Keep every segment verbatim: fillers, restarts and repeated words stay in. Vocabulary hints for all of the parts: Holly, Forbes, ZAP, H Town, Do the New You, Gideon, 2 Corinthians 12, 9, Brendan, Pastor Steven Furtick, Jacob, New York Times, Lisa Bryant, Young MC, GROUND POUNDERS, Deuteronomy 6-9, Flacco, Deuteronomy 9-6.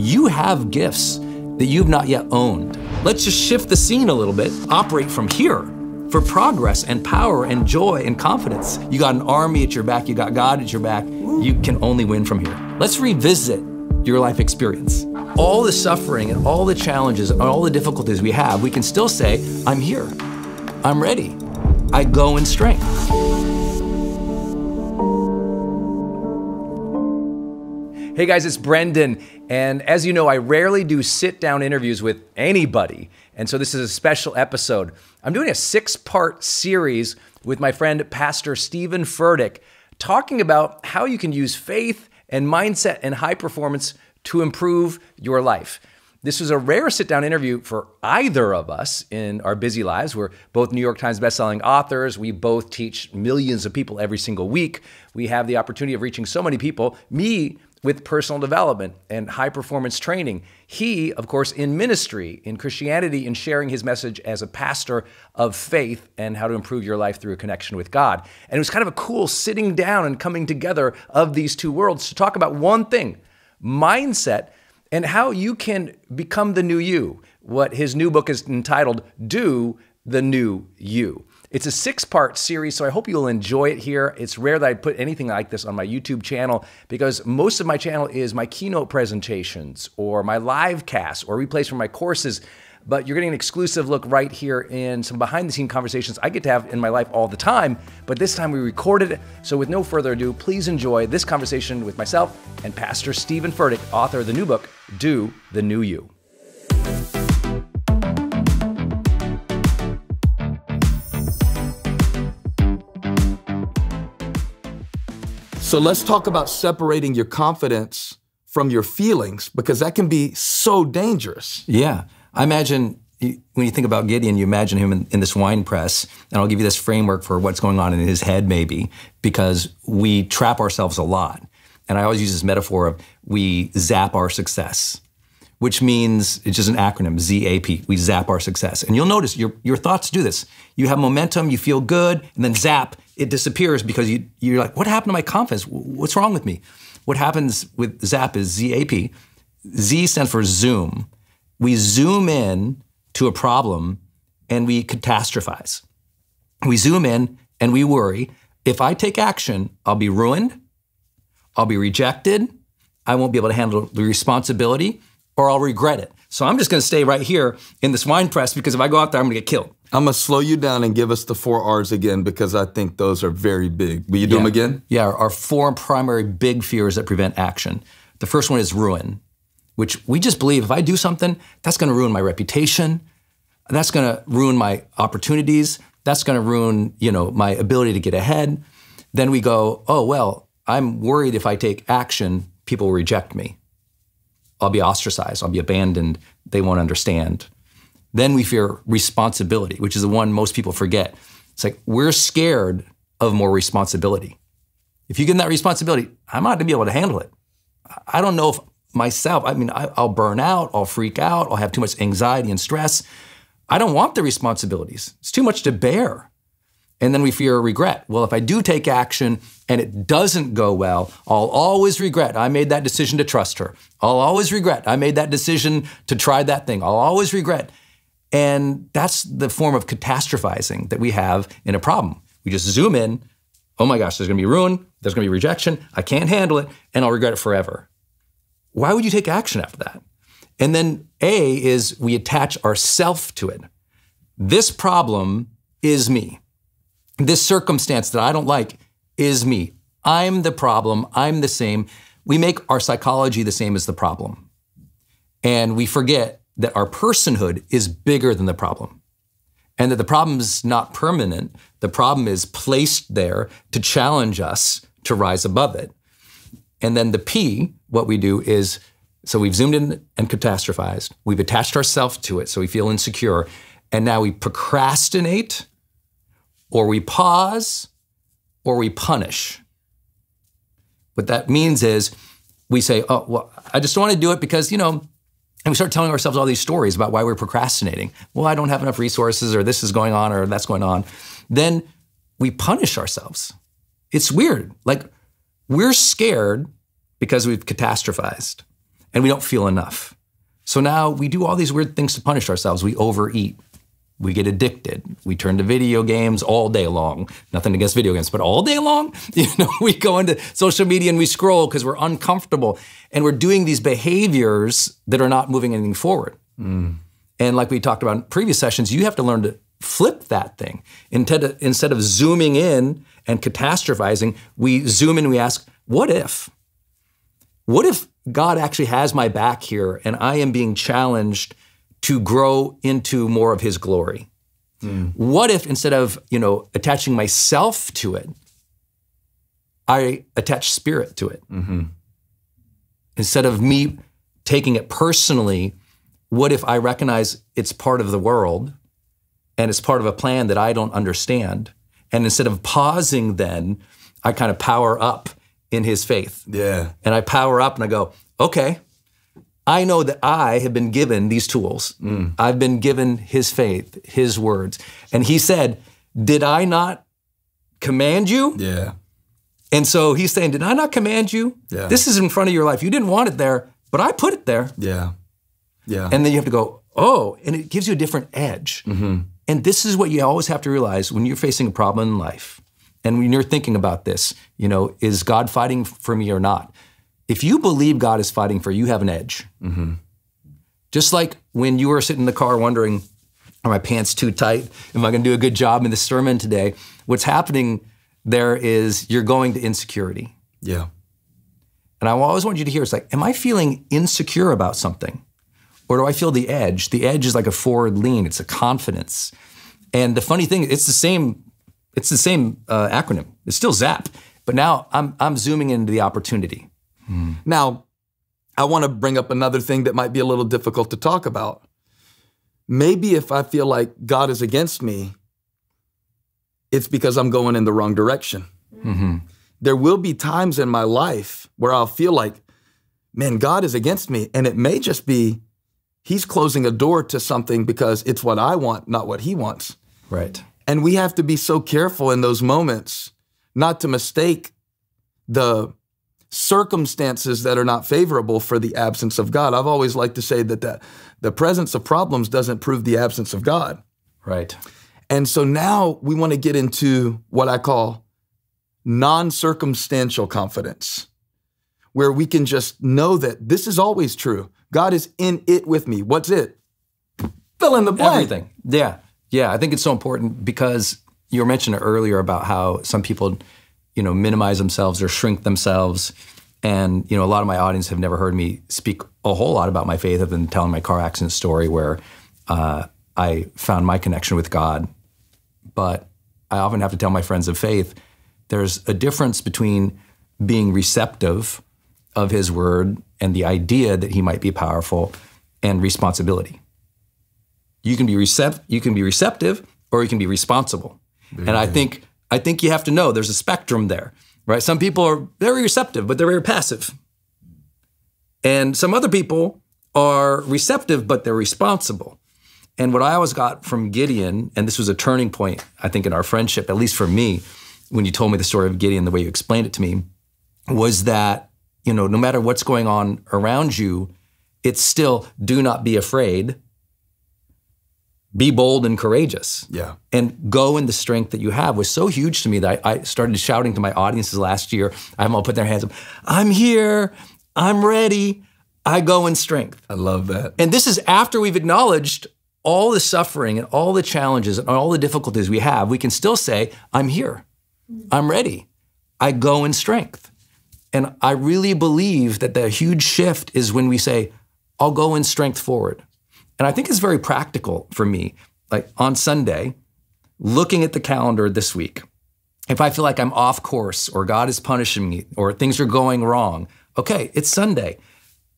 You have gifts that you've not yet owned. Let's just shift the scene a little bit. Operate from here for progress and power and joy and confidence. You got an army at your back. You got God at your back. You can only win from here. Let's revisit your life experience. All the suffering and all the challenges and all the difficulties we have, we can still say, I'm here. I'm ready. I go in strength. Hey guys, it's Brendan, and as you know, I rarely do sit-down interviews with anybody, and so this is a special episode. I'm doing a six-part series with my friend Pastor Steven Furtick, talking about how you can use faith and mindset and high performance to improve your life. This was a rare sit-down interview for either of us in our busy lives. We're both New York Times bestselling authors. We both teach millions of people every single week. We have the opportunity of reaching so many people, me with personal development and high-performance training. He, of course, in ministry, in Christianity, in sharing his message as a pastor of faith and how to improve your life through a connection with God. And it was kind of a cool sitting down and coming together of these two worlds to talk about one thing, mindset, and how you can become the new you, what his new book is entitled, Do the New You. It's a six-part series, so I hope you'll enjoy it here. It's rare that I put anything like this on my YouTube channel because most of my channel is my keynote presentations or my live casts or replays from my courses, but you're getting an exclusive look right here in some behind-the-scene conversations I get to have in my life all the time, but this time we recorded it. So with no further ado, please enjoy this conversation with myself and Pastor Steven Furtick, author of the new book, Do the New You. So let's talk about separating your confidence from your feelings, because that can be so dangerous. Yeah. I imagine when you think about Gideon, you imagine him in, in this wine press, and I'll give you this framework for what's going on in his head maybe, because we trap ourselves a lot. And I always use this metaphor of we zap our success, which means it's just an acronym, Z A P, we zap our success. And you'll notice your, your thoughts do this. You have momentum, you feel good, and then zap. It disappears because you, you're like, what happened to my confidence? What's wrong with me? What happens with ZAP is Z A P. Z stands for zoom. We zoom in to a problem and we catastrophize. We zoom in and we worry. If I take action, I'll be ruined. I'll be rejected. I won't be able to handle the responsibility, or I'll regret it. So I'm just gonna stay right here in this wine press, because if I go out there, I'm gonna get killed. I'm gonna slow you down and give us the four R's again, because I think those are very big. Will you do yeah. them again? Yeah, our four primary big fears that prevent action. The first one is ruin, which we just believe if I do something, that's gonna ruin my reputation, that's gonna ruin my opportunities, that's gonna ruin, you know, my ability to get ahead. Then we go, oh, well, I'm worried if I take action, people will reject me. I'll be ostracized, I'll be abandoned, they won't understand. Then we fear responsibility, which is the one most people forget. It's like, we're scared of more responsibility. If you give them that responsibility, I'm not gonna be able to handle it. I don't know if myself, I mean, I'll burn out, I'll freak out, I'll have too much anxiety and stress. I don't want the responsibilities. It's too much to bear. And then we fear regret. Well, if I do take action and it doesn't go well, I'll always regret I made that decision to trust her. I'll always regret I made that decision to try that thing. I'll always regret. And that's the form of catastrophizing that we have in a problem. We just zoom in, oh my gosh, there's gonna be ruin, there's gonna be rejection, I can't handle it, and I'll regret it forever. Why would you take action after that? And then A is we attach ourselves to it. This problem is me. This circumstance that I don't like is me. I'm the problem, I'm the same. We make our psychology the same as the problem. And we forget that our personhood is bigger than the problem, and that the problem is not permanent. The problem is placed there to challenge us to rise above it. And then the P, what we do is, so we've zoomed in and catastrophized. We've attached ourselves to it, so we feel insecure. And now we procrastinate, or we pause, or we punish. What that means is we say, oh, well, I just don't want to do it because, you know, and we start telling ourselves all these stories about why we're procrastinating. Well, I don't have enough resources, or this is going on, or that's going on. Then we punish ourselves. It's weird. Like, we're scared because we've catastrophized. and we don't feel enough. So now we do all these weird things to punish ourselves. We overeat. We get addicted. We turn to video games all day long. Nothing against video games, but all day long, you know, we go into social media and we scroll because we're uncomfortable. And we're doing these behaviors that are not moving anything forward. Mm. And like we talked about in previous sessions, you have to learn to flip that thing. Instead of, instead of zooming in and catastrophizing, we zoom in and we ask, what if? What if God actually has my back here and I am being challenged to grow into more of his glory? Mm. What if instead of, you know, attaching myself to it, I attach spirit to it? Mm-hmm. Instead of me taking it personally, what if I recognize it's part of the world and it's part of a plan that I don't understand? And instead of pausing then, I kind of power up in his faith. Yeah. And I power up and I go, okay, I know that I have been given these tools. Mm. I've been given his faith, his words. And he said, did I not command you? Yeah. And so he's saying, did I not command you? Yeah. This is in front of your life. You didn't want it there, but I put it there. Yeah. Yeah. And then you have to go, oh, and it gives you a different edge. Mm-hmm. And this is what you always have to realize when you're facing a problem in life. And when you're thinking about this, you know, is God fighting for me or not? If you believe God is fighting for you, you have an edge. Mm-hmm. Just like when you were sitting in the car wondering, are my pants too tight? Am I gonna do a good job in the sermon today? What's happening there is you're going to insecurity. Yeah. And I always want you to hear, it's like, am I feeling insecure about something? Or do I feel the edge? The edge is like a forward lean, it's a confidence. And the funny thing, it's the same, it's the same uh, acronym. It's still ZAP, but now I'm, I'm zooming into the opportunity. Now, I want to bring up another thing that might be a little difficult to talk about. Maybe if I feel like God is against me, it's because I'm going in the wrong direction. Mm-hmm. There will be times in my life where I'll feel like, man, God is against me. And it may just be he's closing a door to something because it's what I want, not what he wants. Right. And we have to be so careful in those moments not to mistake the circumstances that are not favorable for the absence of God. I've always liked to say that the, the presence of problems doesn't prove the absence of God. Right. And so now we want to get into what I call non-circumstantial confidence, where we can just know that this is always true. God is in it with me. What's it? Fill in the blank. Everything. Yeah. Yeah. I think it's so important because you were mentioning earlier about how some people, you know, minimize themselves or shrink themselves. And, you know, a lot of my audience have never heard me speak a whole lot about my faith other than telling my car accident story where uh, I found my connection with God. But I often have to tell my friends of faith, there's a difference between being receptive of his word and the idea that he might be powerful and responsibility. You can be recept- you can be receptive or you can be responsible. Mm-hmm. And I think I think you have to know there's a spectrum there, right? Some people are very receptive, but they're very passive. And some other people are receptive, but they're responsible. And what I always got from Gideon, and this was a turning point, I think, in our friendship, at least for me, when you told me the story of Gideon, the way you explained it to me, was that, you know, no matter what's going on around you, it's still do not be afraid. Be bold and courageous. Yeah. And go in the strength that you have was so huge to me that I, I started shouting to my audiences last year. I'm all put their hands up. I'm here. I'm ready. I go in strength. I love that. And this is after we've acknowledged all the suffering and all the challenges and all the difficulties we have. We can still say, I'm here. I'm ready. I go in strength. And I really believe that the huge shift is when we say, I'll go in strength forward. And I think it's very practical for me, like on Sunday, looking at the calendar this week, if I feel like I'm off course or God is punishing me or things are going wrong, okay, it's Sunday.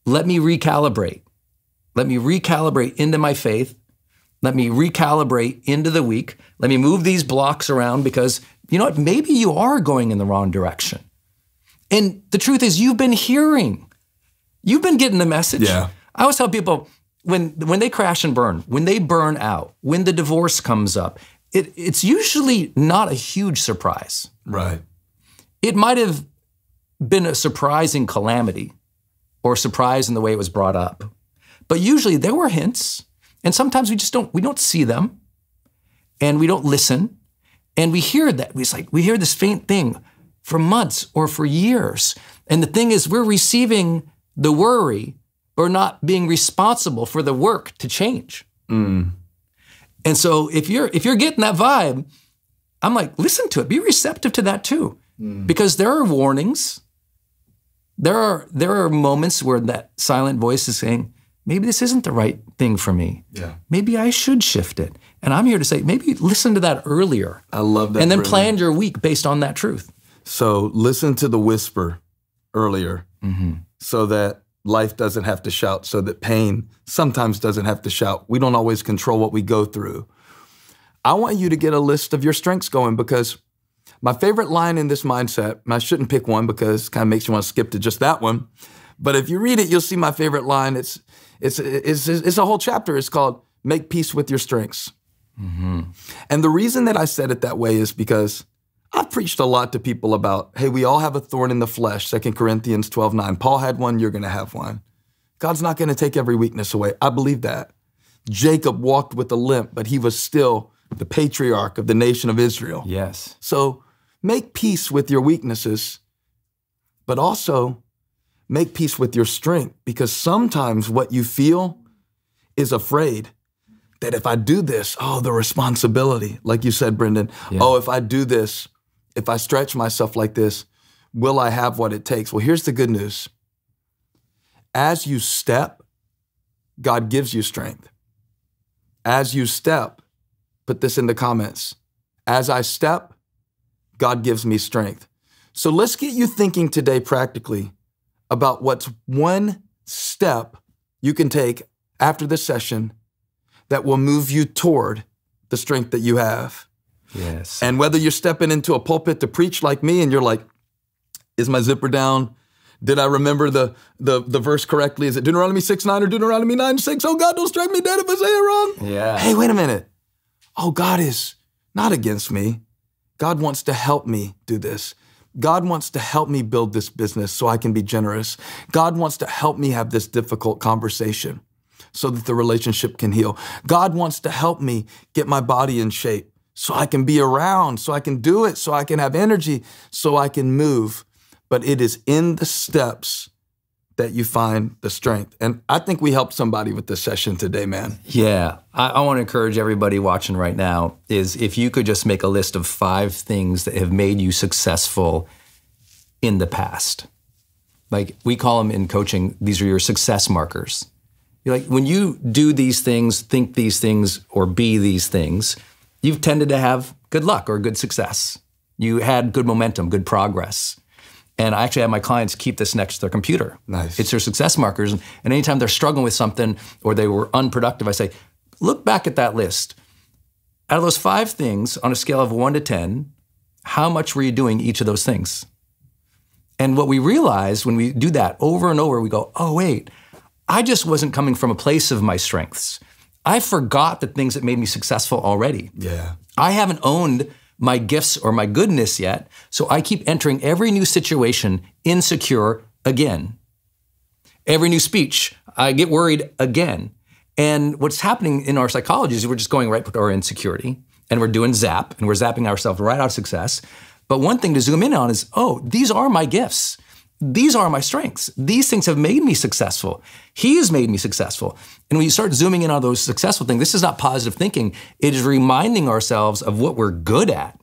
Let me recalibrate. Let me recalibrate into my faith. Let me recalibrate into the week. Let me move these blocks around because you know what, maybe you are going in the wrong direction. And the truth is you've been hearing, you've been getting the message. Yeah. I always tell people, When when they crash and burn, when they burn out, when the divorce comes up, it, it's usually not a huge surprise. Right. It might have been a surprising calamity, or surprise in the way it was brought up. But usually there were hints, and sometimes we just don't, we don't see them, and we don't listen, and we hear that. We like, we hear this faint thing for months or for years. And the thing is, we're receiving the worry, but not being responsible for the work to change. Mm. And so if you're, if you're getting that vibe, I'm like, listen to it, be receptive to that too. Mm. Because there are warnings. There are, there are moments where that silent voice is saying, maybe this isn't the right thing for me. Yeah. Maybe I should shift it. And I'm here to say, maybe listen to that earlier. I love that. And then really. Plan your week based on that truth. So listen to the whisper earlier, mm-hmm. so that life doesn't have to shout, so that pain sometimes doesn't have to shout. We don't always control what we go through. I want you to get a list of your strengths going, because my favorite line in this mindset, and I shouldn't pick one because it kind of makes you want to skip to just that one, but if you read it, you'll see my favorite line. It's, it's, it's, it's a whole chapter. It's called, make peace with your strengths. Mm-hmm. And the reason that I said it that way is because I've preached a lot to people about, hey, we all have a thorn in the flesh, Second Corinthians twelve nine. Paul had one, you're going to have one. God's not going to take every weakness away. I believe that. Jacob walked with a limp, but he was still the patriarch of the nation of Israel. Yes. So make peace with your weaknesses, but also make peace with your strength, because sometimes what you feel is afraid that if I do this, oh, the responsibility, like you said, Brendan, yeah. oh, if I do this, if I stretch myself like this, will I have what it takes? Well, here's the good news. As you step, God gives you strength. As you step, put this in the comments. As I step, God gives me strength. So let's get you thinking today practically about what's one step you can take after this session that will move you toward the strength that you have. Yes. And whether you're stepping into a pulpit to preach like me and you're like, is my zipper down? Did I remember the, the, the verse correctly? Is it Deuteronomy six nine or Deuteronomy nine six? Oh God, don't strike me dead if I say it wrong. Yeah. Hey, wait a minute. Oh, God is not against me. God wants to help me do this. God wants to help me build this business so I can be generous. God wants to help me have this difficult conversation so that the relationship can heal. God wants to help me get my body in shape so I can be around, so I can do it, so I can have energy, so I can move. But it is in the steps that you find the strength. And I think we helped somebody with this session today, man. Yeah, I, I wanna encourage everybody watching right now is if you could just make a list of five things that have made you successful in the past. Like we call them in coaching, these are your success markers. You're like, when you do these things, think these things, or be these things, you've tended to have good luck or good success. You had good momentum, good progress. And I actually have my clients keep this next to their computer. Nice. It's their success markers. And anytime they're struggling with something or they were unproductive, I say, look back at that list. Out of those five things on a scale of one to ten, how much were you doing each of those things? And what we realize when we do that over and over, we go, oh wait, I just wasn't coming from a place of my strengths. I forgot the things that made me successful already. Yeah. I haven't owned my gifts or my goodness yet, so I keep entering every new situation insecure again. Every new speech, I get worried again. And what's happening in our psychology is we're just going right to our insecurity, and we're doing zap, and we're zapping ourselves right out of success. But one thing to zoom in on is, oh, these are my gifts. These are my strengths. These things have made me successful. He has made me successful. And when you start zooming in on those successful things, this is not positive thinking. It is reminding ourselves of what we're good at.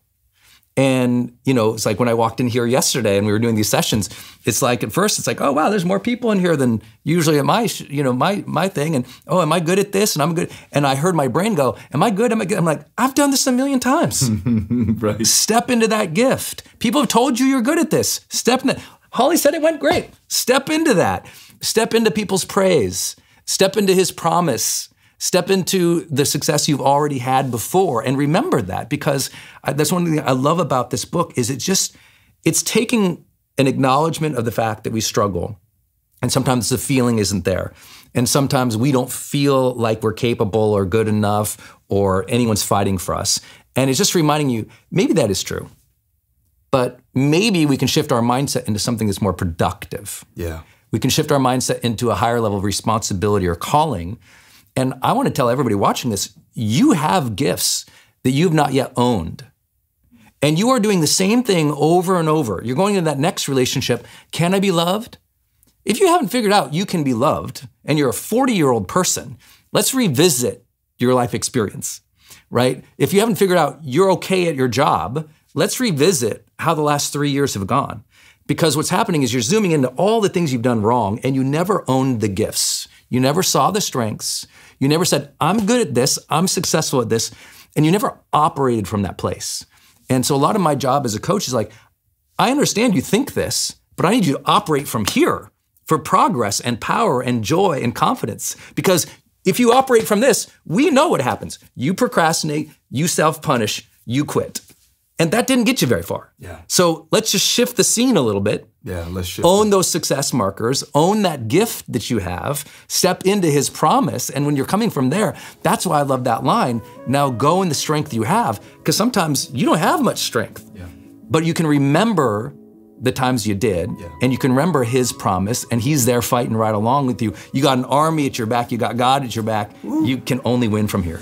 And, you know, it's like when I walked in here yesterday and we were doing these sessions, it's like at first it's like, oh, wow, there's more people in here than usually at my, you know, my my thing. And, oh, am I good at this? And I'm good. And I heard my brain go, am I good? Am I good? I'm like, I've done this a million times. Right. Step into that gift. People have told you you're good at this. Step in it. Holly said it went great. Step into that. Step into people's praise. Step into his promise. Step into the success you've already had before. And remember that, because I, that's one thing I love about this book is it just, it's taking an acknowledgement of the fact that we struggle. And sometimes the feeling isn't there. And sometimes we don't feel like we're capable or good enough or anyone's fighting for us. And it's just reminding you, maybe that is true. But maybe we can shift our mindset into something that's more productive. Yeah. We can shift our mindset into a higher level of responsibility or calling. And I want to tell everybody watching this, you have gifts that you've not yet owned. And you are doing the same thing over and over. You're going into that next relationship. Can I be loved? If you haven't figured out you can be loved and you're a forty-year-old person, let's revisit your life experience, right? If you haven't figured out you're okay at your job, let's revisit how the last three years have gone. Because what's happening is you're zooming into all the things you've done wrong and you never owned the gifts. You never saw the strengths. You never said, I'm good at this, I'm successful at this. And you never operated from that place. And so a lot of my job as a coach is like, I understand you think this, but I need you to operate from here for progress and power and joy and confidence. Because if you operate from this, we know what happens. You procrastinate, you self-punish, you quit. And that didn't get you very far. Yeah. So let's just shift the scene a little bit. Yeah, let's shift. Own it. Those success markers, own that gift that you have, step into his promise. And when you're coming from there, that's why I love that line. Now go in the strength you have, because sometimes you don't have much strength, yeah. but you can remember the times you did, yeah. and you can remember his promise, and he's there fighting right along with you. You got an army at your back, you got God at your back. Ooh. You can only win from here.